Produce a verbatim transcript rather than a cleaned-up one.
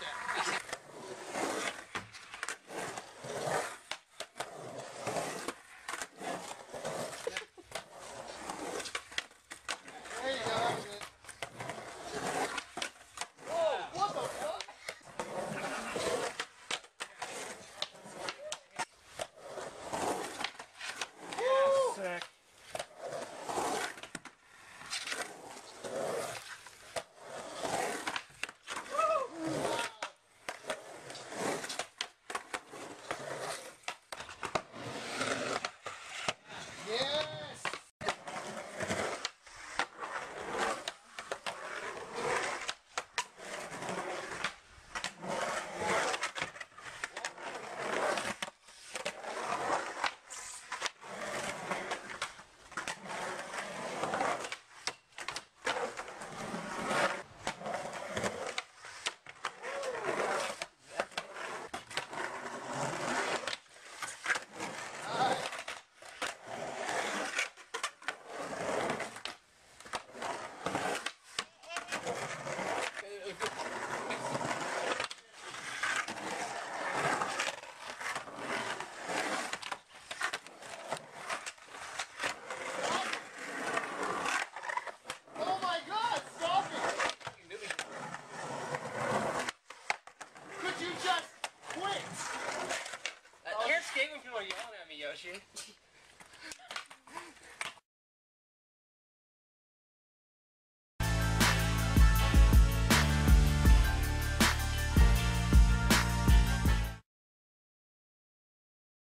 that.